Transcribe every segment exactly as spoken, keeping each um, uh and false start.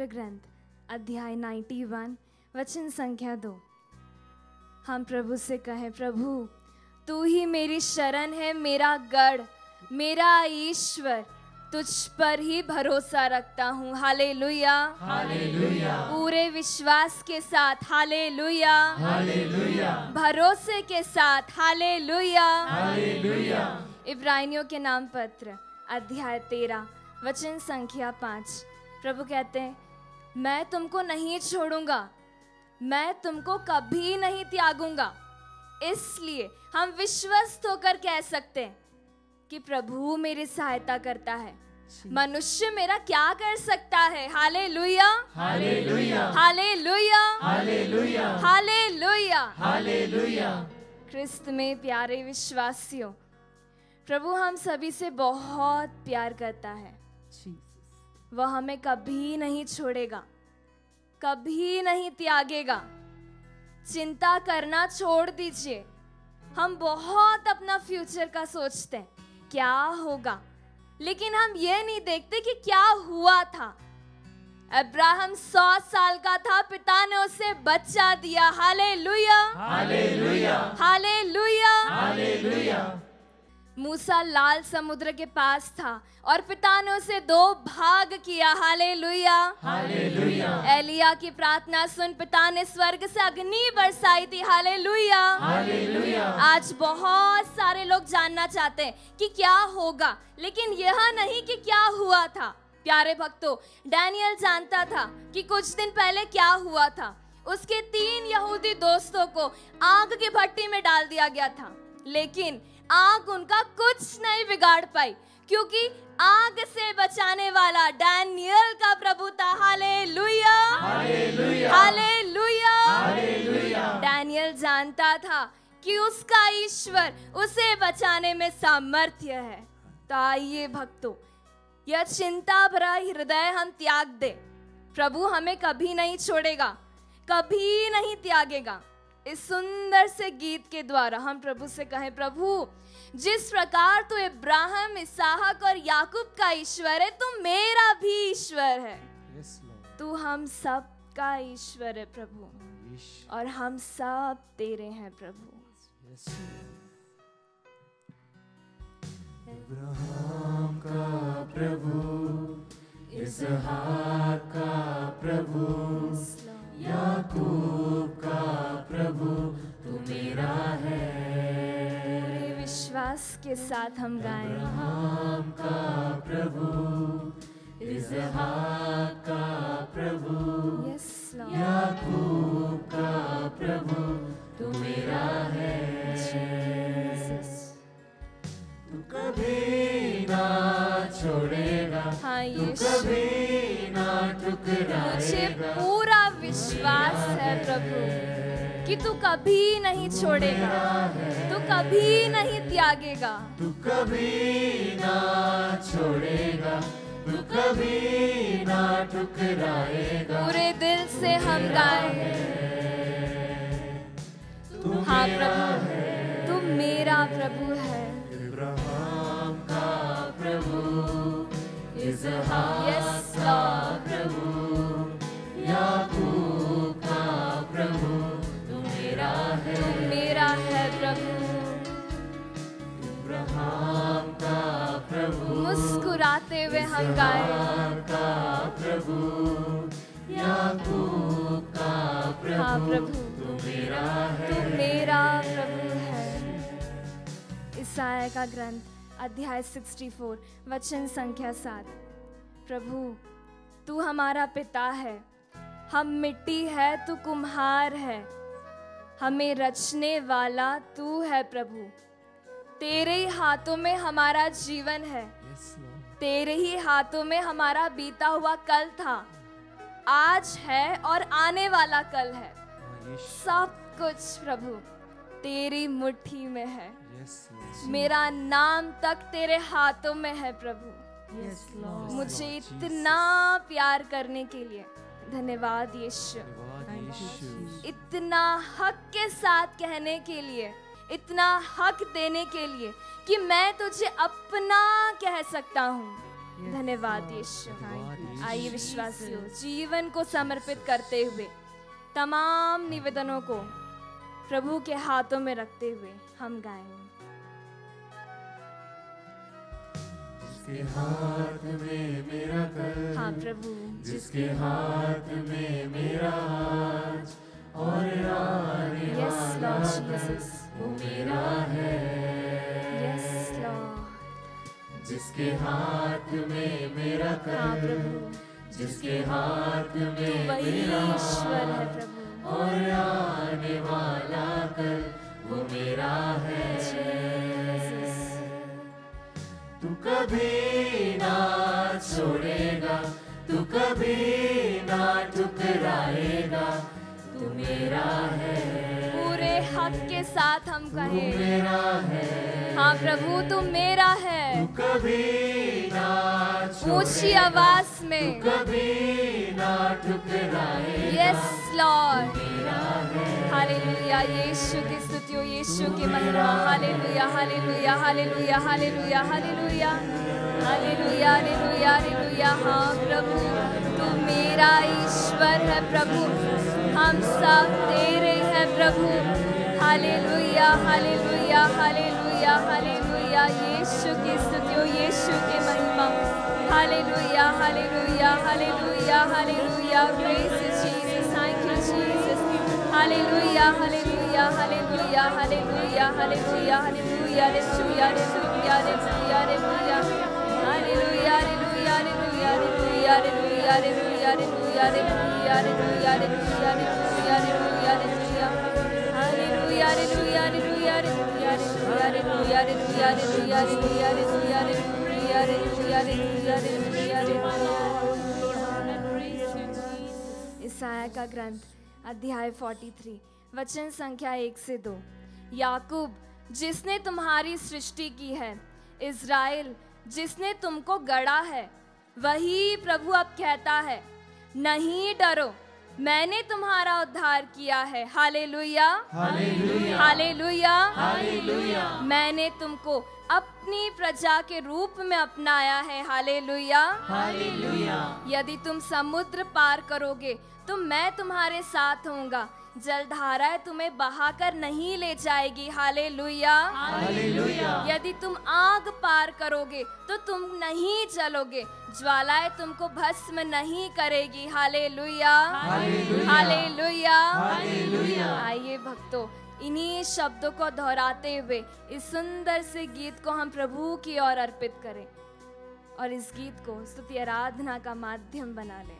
पवित्र ग्रंथ अध्याय इक्यानवे वचन संख्या दो। हम प्रभु से कहें, प्रभु तू ही मेरी शरण है, मेरा गढ़, मेरा ईश्वर, तुझ पर ही भरोसा रखता हूँ। Hallelujah, hallelujah. पूरे विश्वास के साथ हालेलुया, हालेलुया। भरोसे के साथ हालेलुया, हालेलुया। इब्रानियों के नाम पत्र अध्याय तेरह वचन संख्या पाँच। प्रभु कहते हैं, मैं तुमको नहीं छोड़ूंगा, मैं तुमको कभी नहीं त्यागूंगा। इसलिए हम विश्वस्त होकर कह सकते हैं कि प्रभु मेरी सहायता करता है, मनुष्य मेरा क्या कर सकता है। Hallelujah, hallelujah, hallelujah, hallelujah, hallelujah, hallelujah. क्रिस्त में प्यारे विश्वासियों, प्रभु हम सभी से बहुत प्यार करता है। वह हमें कभी नहीं छोड़ेगा, कभी नहीं त्यागेगा। चिंता करना छोड़ दीजिए। हम बहुत अपना फ्यूचर का सोचते हैं, क्या होगा, लेकिन हम ये नहीं देखते कि क्या हुआ था। अब्राहम सौ साल का था, पिता ने उसे बच्चा दिया। Hallelujah, hallelujah, hallelujah, hallelujah. मूसा लाल समुद्र के पास था और पिता ने उसे दो भाग किया। Hallelujah, hallelujah. एलिया की प्रार्थना सुन पिता ने स्वर्ग से अग्नि बरसाई थी। Hallelujah, hallelujah. आज बहुत सारे लोग जानना चाहते हैं कि क्या होगा, लेकिन यह नहीं कि क्या हुआ था। प्यारे भक्तों, डैनियल जानता था कि कुछ दिन पहले क्या हुआ था। उसके तीन यहूदी दोस्तों को आग की भट्टी में डाल दिया गया था, लेकिन आग उनका कुछ नहीं बिगाड़ पाई, क्योंकि आग से बचाने वाला डैनियल का प्रभु था। Hallelujah, hallelujah, hallelujah. डैनियल जानता था कि उसका ईश्वर उसे बचाने में सामर्थ्य है। तो आइए भक्तों, यह चिंता भरा हृदय हम त्याग दे। प्रभु हमें कभी नहीं छोड़ेगा, कभी नहीं त्यागेगा। इस सुंदर से गीत के द्वारा हम प्रभु से कहें, प्रभु जिस प्रकार तू इब्राहिम, इसहाक और याकूब का ईश्वर है, तू मेरा भी ईश्वर है। yes, तू हम सब का ईश्वर है प्रभु, और हम सब तेरे हैं प्रभु। yes, इब्राहिम का प्रभु, इसहाक का प्रभु, याकूब का प्रभु, तू मेरा है। पूरे विश्वास के साथ हम गाएं। अब्राहम का प्रभु, इसहाक का प्रभु, याकूब का प्रभु, तू मेरा है। तू कभी ना छोड़ेगा, तू कभी ना ठुकराएगा। पूरा विश्वास है प्रभु कि तू कभी नहीं छोड़ेगा, तू कभी नहीं त्यागेगा, तू कभी ना छोड़ेगा, तू कभी ना ठुकराएगा। पूरे दिल से हम गाएं, हाँ प्रभु तू मेरा प्रभु है। इब्राहिम का प्रभु, इसहाक का प्रभु, याकूब का प्रभु, तू मेरा है, तू मेरा है प्रभु। इब्राहिम का प्रभु, मुस्कुराते हुए हम गाएं, का प्रभु, याकूब का प्रभु, तू मेरा है, तू मेरा प्रभु है। इसाया का ग्रंथ अध्याय चौंसठ वचन संख्या सात। प्रभु तू हमारा पिता है, हम मिट्टी है, तू कुम्हार है, हमें रचने वाला तू है। प्रभु तेरे ही हाथों में हमारा जीवन है, तेरे ही हाथों में हमारा बीता हुआ कल था, आज है और आने वाला कल है। सब कुछ प्रभु तेरी मुट्ठी में है, मेरा नाम तक तेरे हाथों में है। प्रभु मुझे इतना प्यार करने के लिए धन्यवाद यीशु, इतना हक के साथ कहने के लिए, इतना हक देने के लिए कि मैं तुझे अपना कह सकता हूँ। धन्यवाद यीशु। आइए विश्वासियों जीवन को समर्पित करते हुए तमाम निवेदनों को प्रभु के हाथों में रखते हुए हम गाएंगे। जिसके हाथ में मेरा कल, हाँ प्रभु, जिसके हाथ में मेरा आज और आने वाला कल वो मेरा है। जिसके हाथ में मेरा कल, जिसके हाथ में मेरा ईश्वर है प्रभु, और आने वाला कल वो मेरा है। तू कभी ना छोड़ेगा, तू कभी ना ठुकराएगा, तू मेरा है। पूरे हक के साथ हम कहें, तू मेरा है। हाँ प्रभु तू मेरा है। ऊंची आवाज में यस लॉर्ड, हालेलुया। यीशु की स्तुतियों, यीशु की महिमा, हालेलुया hallelujah hallelujah hallelujah hallelujah hallelujah hallelujah हालेलुया। हाँ प्रभु तू मेरा ईश्वर है प्रभु, हम सब तेरे हैं प्रभु। हालेलुया हालेलुया हालेलुया हालेलुया। यीशु की स्तुतियों, यीशु की महिमा, हालेलुया हालेलुया हालेलुया हालेलुया। Praise Jesus, thank you Jesus. हालेलुया hallelujah hallelujah hallelujah hallelujah hallelujah hallelujah hallelujah hallelujah hallelujah hallelujah hallelujah hallelujah hallelujah hallelujah hallelujah hallelujah hallelujah hallelujah हालेलुया। यशायाह का ग्रंथ अध्याय तैंतालीस वचन संख्या एक से दो। याकूब जिसने तुम्हारी सृष्टि की है, इज़राइल जिसने तुमको गढ़ा है, वही प्रभु अब कहता है, नहीं डरो, मैंने तुम्हारा उद्धार किया है। हालेलुया हालेलुया हालेलुया हालेलुया। मैंने तुमको अपनी प्रजा के रूप में अपनाया है। हालेलुया हालेलुया। यदि तुम समुद्र पार करोगे तो मैं तुम्हारे साथ होऊंगा, जलधाराएं तुम्हें बहाकर नहीं ले जाएगी। हालेलुया हालेलुया। यदि तुम आग पार करोगे तो तुम नहीं जलोगे, ज्वालाएं तुमको भस्म नहीं करेगी। हालेलुया हालेलुया हालेलुया। आइए भक्तों, इन्हीं शब्दों को दोहराते हुए इस सुंदर से गीत को हम प्रभु की ओर अर्पित करें और इस गीत को स्तुति आराधना का माध्यम बना लें।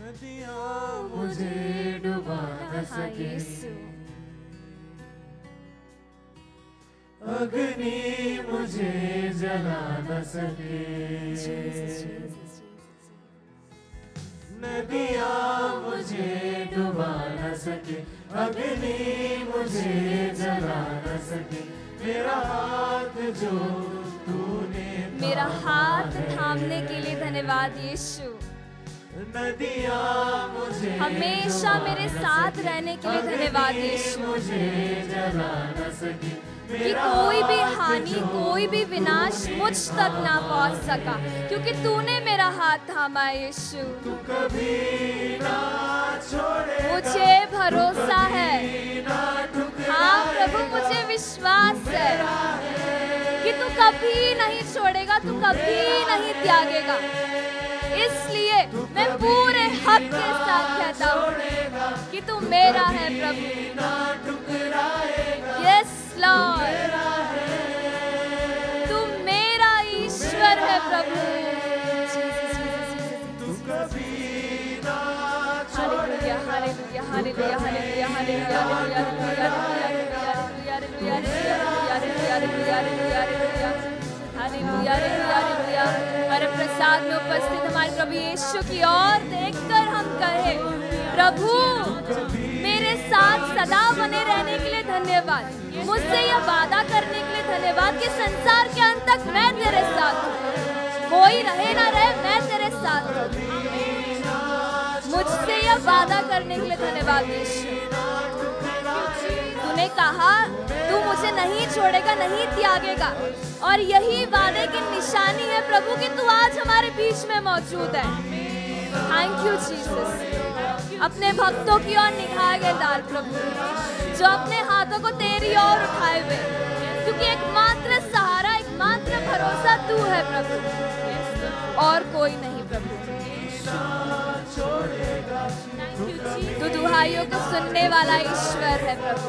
नदियाँ मुझे डुबा न सके, अग्नि मुझे जला न सके। नदियाँ मुझे डुबा न सके, अग्नि मुझे जला न सके। मेरा हाथ जो तूने, मेरा हाथ थामने के लिए धन्यवाद यीशु। नदियाँ मुझे हमेशा मेरे साथ रहने के लिए धन्यवाद यीशु। कि कोई भी हानि, कोई भी विनाश मुझ तक ना पहुँच सका, क्योंकि तूने मेरा हाथ थामा यीशु। मुझे भरोसा है, हाँ प्रभु मुझे विश्वास है कि तू कभी नहीं छोड़ेगा, तू कभी नहीं त्यागेगा। इसलिए मैं पूरे हक के साथ कहता हूँ कि तू मेरा है प्रभु। यस लॉर्ड, तू मेरा ईश्वर है प्रभु। हालेलुया हालेलुया हालेलुया हालेलुया हालेलुया। हमारे प्रसाद में उपस्थित हमारे प्रभु यीशु की ओर देखकर हम कहे, प्रभु मेरे साथ सदा बने रहने के लिए धन्यवाद, मुझसे यह वादा करने के लिए धन्यवाद कि संसार के अंत तक मैं तेरे साथ हूँ, कोई रहे ना रहे मैं तेरे साथ हूँ। मुझसे यह वादा करने के लिए धन्यवाद यीशु। तूने कहा तू मुझे तुझे नहीं छोड़ेगा, नहीं त्यागेगा। और यही वादे की निशानी है प्रभु कि तू आज हमारे बीच में मौजूद है। Thank you Jesus. अपने भक्तों की ओर निगाहें डाल प्रभु, जो अपने हाथों को तेरी ओर उठाए हुए, क्योंकि एकमात्र सहारा, एकमात्र भरोसा तू है प्रभु, और कोई नहीं प्रभु। तू दुहाइयों को सुनने वाला ईश्वर है प्रभु,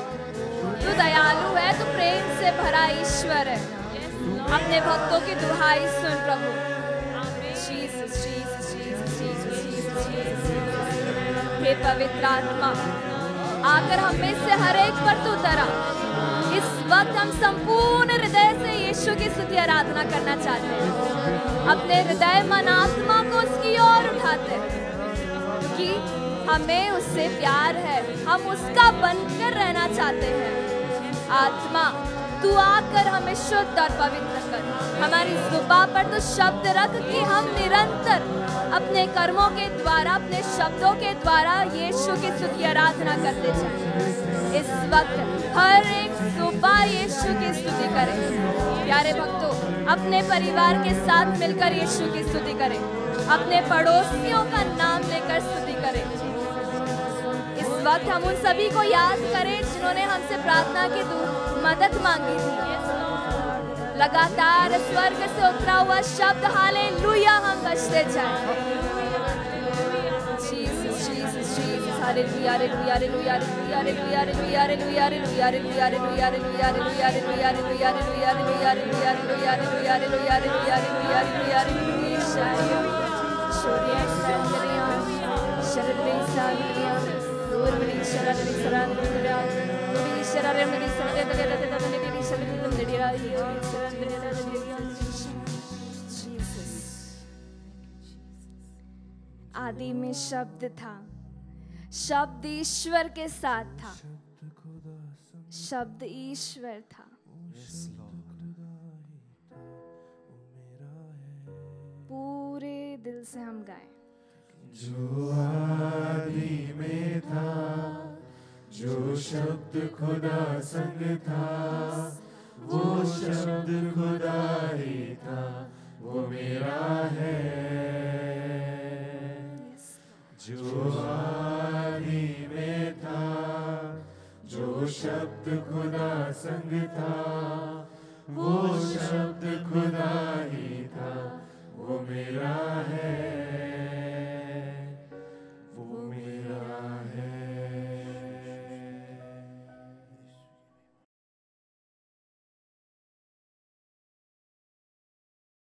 तू दयालु है, तू प्रेम से भरा ईश्वर है। अपने भक्तों की दुहाई सुन प्रभु। हे पवित्र आत्मा, आकर हम में से हर एक पर तू उतरा। इस वक्त हम संपूर्ण हृदय से यीशु की स्तुति आराधना करना चाहते हैं। अपने हृदय मन आत्मा को उसकी ओर उठाते हैं कि हमें उससे प्यार है, हम उसका बनकर रहना चाहते हैं। आत्मा तू आकर हमें शुद्ध और पवित्र कर। हमारी जुबान पर तो शब्द रख कि हम निरंतर अपने कर्मों के द्वारा, अपने शब्दों के द्वारा यीशु की स्तुति आराधना करते जाएं। इस वक्त हर एक सुबह यीशु की स्तुति करें। प्यारे भक्तों, अपने परिवार के साथ मिलकर यीशु की स्तुति करें। अपने पड़ोसियों का नाम लेकर स्तुति करें। इस वक्त हम उन सभी को याद करें जिन्होंने हमसे प्रार्थना की मदद मांगी थी। लगातार स्वर्ग से उतरा हुआ शब्द हालेलुया हम बजते जाएं। जीसस जीसस जीसस हालेलुया hallelujah hallelujah hallelujah hallelujah hallelujah hallelujah hallelujah hallelujah hallelujah hallelujah hallelujah हालेलुया। आदि में शब्द था, शब्द ईश्वर के साथ था, शब्द ईश्वर था। पूरे दिल से हम गाएं। जो आदि में था, जो शब्द खुदा संग था, वो शब्द खुदा ही था, वो मेरा है। जो आदि में था, जो शब्द खुदा संग था, वो शब्द खुदा ही